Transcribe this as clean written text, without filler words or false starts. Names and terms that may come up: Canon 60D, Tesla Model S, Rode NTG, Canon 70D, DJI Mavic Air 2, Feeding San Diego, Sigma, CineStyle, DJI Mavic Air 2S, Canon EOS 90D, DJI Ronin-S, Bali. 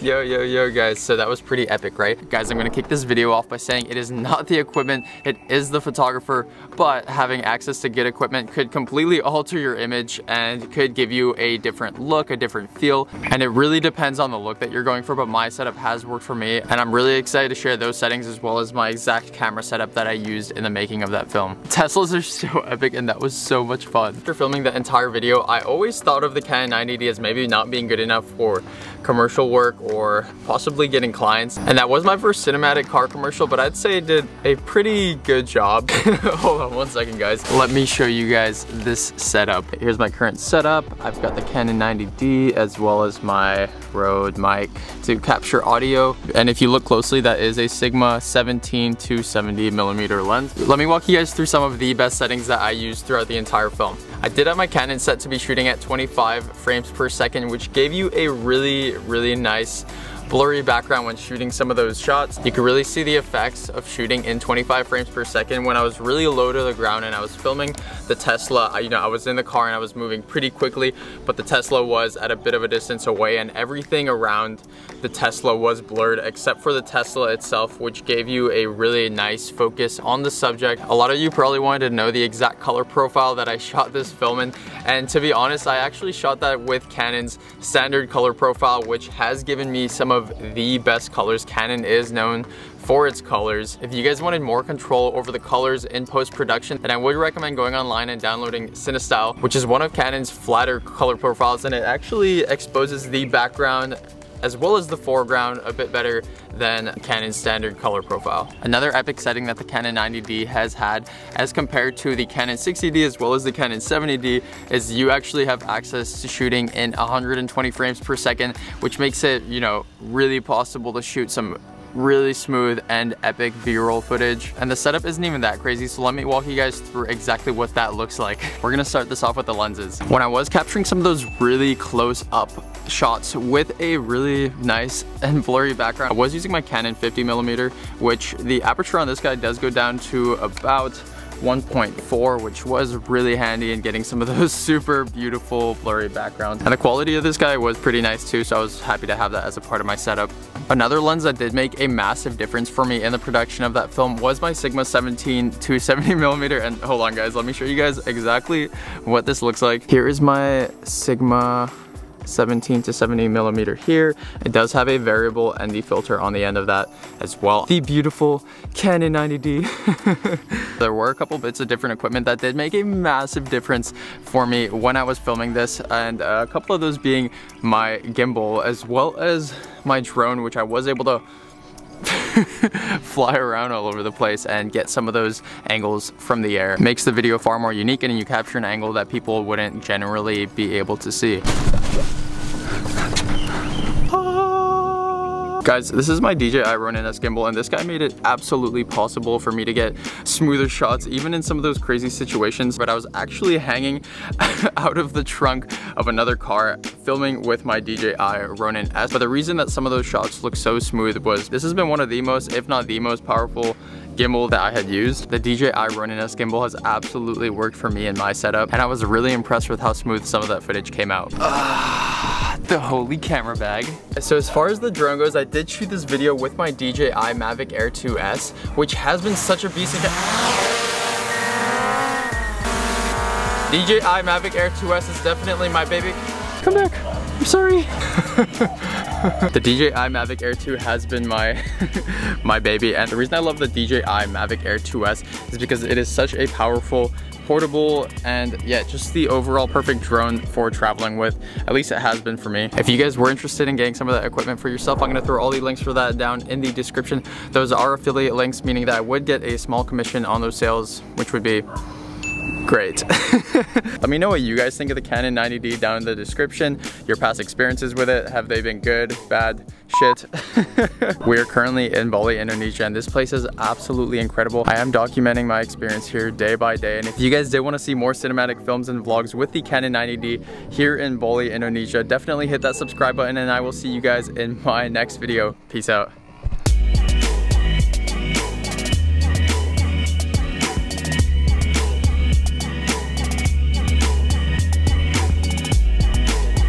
Yo guys, so that was pretty epic, right? Guys, I'm gonna kick this video off by saying it is not the equipment, it is the photographer, but having access to good equipment could completely alter your image and could give you a different look, a different feel, and it really depends on the look that you're going for, but my setup has worked for me, and I'm really excited to share those settings as well as my exact camera setup that I used in the making of that film. Teslas are so epic and that was so much fun. After filming the entire video, I always thought of the Canon 90D as maybe not being good enough for commercial work or possibly getting clients, and that was my first cinematic car commercial, but I'd say it did a pretty good job. Hold on one second, guys, let me show you guys this setup. Here's my current setup. I've got the Canon 90D as well as my Rode mic to capture audio, and if you look closely, that is a Sigma 17-70mm lens. Let me walk you guys through some of the best settings that I used throughout the entire film. I did have my Canon set to be shooting at 25 frames per second, which gave you a really nice blurry background when shooting some of those shots. You can really see the effects of shooting in 25 frames per second. When I was really low to the ground and I was filming the Tesla, I was in the car and I was moving pretty quickly, but the Tesla was at a bit of a distance away and everything around the Tesla was blurred except for the Tesla itself, which gave you a really nice focus on the subject. A lot of you probably wanted to know the exact color profile that I shot this film in, and to be honest, I actually shot that with Canon's standard color profile, which has given me some of the best colors. Canon is known for its colors. If you guys wanted more control over the colors in post-production, then I would recommend going online and downloading CineStyle, which is one of Canon's flatter color profiles, and it actually exposes the background as well as the foreground a bit better than Canon's standard color profile. Another epic setting that the Canon 90D has had as compared to the Canon 60D as well as the Canon 70D is you actually have access to shooting in 120 frames per second, which makes it, really possible to shoot some really smooth and epic B-roll footage. And the setup isn't even that crazy, so let me walk you guys through exactly what that looks like. We're gonna start this off with the lenses. When I was capturing some of those really close up shots with a really nice and blurry background, I was using my Canon 50mm, which the aperture on this guy does go down to about 1.4, which was really handy in getting some of those super beautiful blurry backgrounds. And the quality of this guy was pretty nice too, so I was happy to have that as a part of my setup. Another lens that did make a massive difference for me in the production of that film was my Sigma 17-70mm, and hold on guys, let me show you guys exactly what this looks like. Here is my Sigma 17-70mm here. It does have a variable ND filter on the end of that as well. The beautiful Canon 90D. There were a couple bits of different equipment that did make a massive difference for me when I was filming this, and a couple of those being my gimbal as well as my drone, which I was able to fly around all over the place and get some of those angles from the air. It makes the video far more unique, and you capture an angle that people wouldn't generally be able to see. Guys, this is my DJI Ronin-S gimbal, and this guy made it absolutely possible for me to get smoother shots even in some of those crazy situations. But I was actually hanging out of the trunk of another car filming with my DJI Ronin-S. But the reason that some of those shots look so smooth was this has been one of the most, if not the most powerful gimbal that I had used. The DJI Ronin-S gimbal has absolutely worked for me in my setup, and I was really impressed with how smooth some of that footage came out. The holy camera bag. So as far as the drone goes, I did shoot this video with my DJI Mavic Air 2S, which has been such a beast. DJI Mavic Air 2S is definitely my baby. Come back, I'm sorry. The DJI Mavic Air 2 has been my baby, and the reason I love the DJI Mavic Air 2S is because it is such a powerful, portable, and yeah, just the overall perfect drone for traveling with. At least it has been for me. If you guys were interested in getting some of that equipment for yourself, I'm gonna throw all the links for that down in the description. Those are affiliate links, meaning that I would get a small commission on those sales, which would be great. Let me know what you guys think of the Canon 90D down in the description. Your past experiences with it, have they been good, bad, shit? We are currently in Bali, Indonesia, and this place is absolutely incredible. I am documenting my experience here day by day, and if you guys did want to see more cinematic films and vlogs with the Canon 90D here in Bali, Indonesia, definitely hit that subscribe button, and I will see you guys in my next video. Peace out.